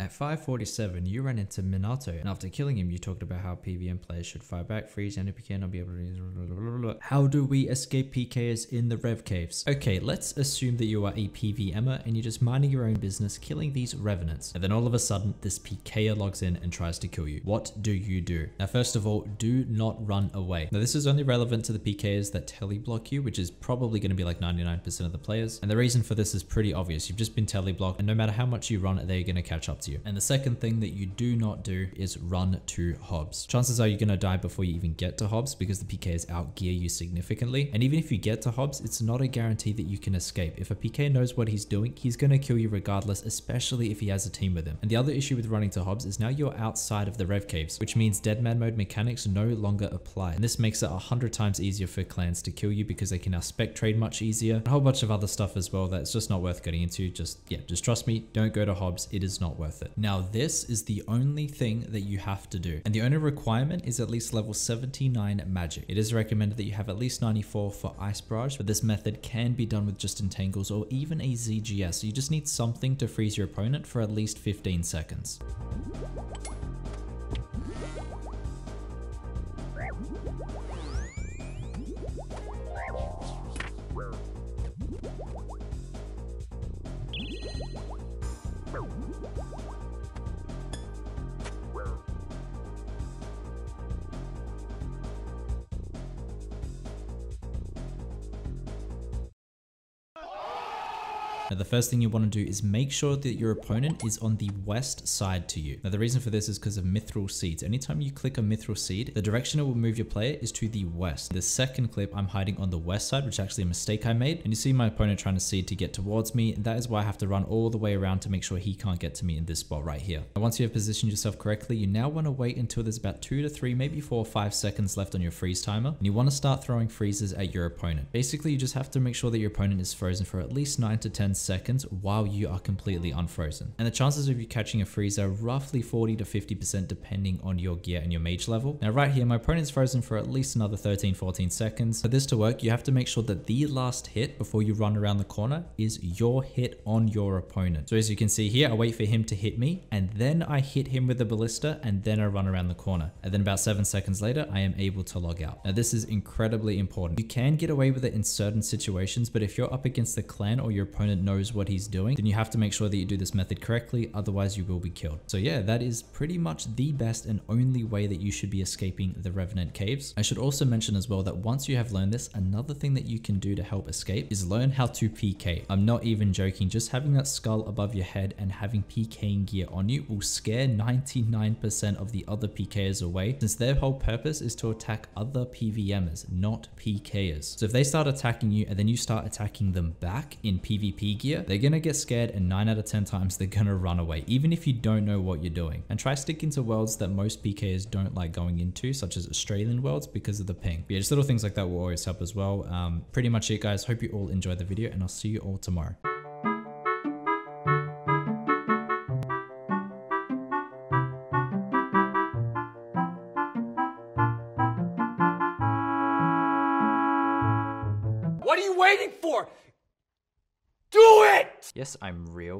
At 5:47, you ran into Minato, and after killing him, you talked about how PVM players should fight back, freeze, and if you cannot be able to... How do we escape PKers in the Rev Caves? Okay, let's assume that you are a PVMer, and you're just minding your own business, killing these Revenants. And then all of a sudden, this PKer logs in and tries to kill you. What do you do? Now, first of all, do not run away. Now, this is only relevant to the PKers that teleblock you, which is probably going to be like 99% of the players. And the reason for this is pretty obvious. You've just been teleblocked, and no matter how much you run, they're going to catch up to you. And the second thing that you do not do is run to Hobbs. Chances are you're going to die before you even get to Hobbs because the PKers outgear you significantly. And even if you get to Hobbs, it's not a guarantee that you can escape. If a PK knows what he's doing, he's going to kill you regardless, especially if he has a team with him. And the other issue with running to Hobbs is now you're outside of the Rev Caves, which means dead man mode mechanics no longer apply. And this makes it 100 times easier for clans to kill you because they can now spec trade much easier. And a whole bunch of other stuff as well that's just not worth getting into. Just trust me, don't go to Hobbs. It is not worth it. Now, this is the only thing that you have to do. And the only requirement is at least level 79 magic. It is recommended that you have at least 94 for Ice Barrage, but this method can be done with just entangles or even a ZGS. So you just need something to freeze your opponent for at least 15 seconds. Now, the first thing you want to do is make sure that your opponent is on the west side to you. Now, the reason for this is because of mithril seeds. Anytime you click a mithril seed, the direction it will move your player is to the west. The second clip, I'm hiding on the west side, which is actually a mistake I made. And you see my opponent trying to seed to get towards me. And that is why I have to run all the way around to make sure he can't get to me in this spot right here. Now, once you have positioned yourself correctly, you now want to wait until there's about 2 to 3, maybe 4 or 5 seconds left on your freeze timer. And you want to start throwing freezes at your opponent. Basically, you just have to make sure that your opponent is frozen for at least 9 to 10 seconds. While you are completely unfrozen. And the chances of you catching a freeze are roughly 40 to 50% depending on your gear and your mage level. Now right here, my opponent's frozen for at least another 13, 14 seconds. For this to work, you have to make sure that the last hit before you run around the corner is your hit on your opponent. So as you can see here, I wait for him to hit me and then I hit him with the ballista and then I run around the corner. And then about 7 seconds later, I am able to log out. Now this is incredibly important. You can get away with it in certain situations, but if you're up against the clan or your opponent knows what he's doing, then you have to make sure that you do this method correctly, otherwise you will be killed. So yeah, that is pretty much the best and only way that you should be escaping the Revenant Caves. I should also mention as well that once you have learned this, another thing that you can do to help escape is learn how to PK. I'm not even joking, just having that skull above your head and having PKing gear on you will scare 99% of the other PKers away, since their whole purpose is to attack other PVMers, not PKers. So if they start attacking you and then you start attacking them back in PvP gear, they're gonna get scared and 9 out of 10 times they're gonna run away, even if you don't know what you're doing. And try sticking to worlds that most PKers don't like going into, such as Australian worlds because of the ping. But yeah, just little things like that will always help as well. Pretty much it, guys. Hope you all enjoyed the video and I'll see you all tomorrow. What are you waiting for? Do it! Yes, I'm real.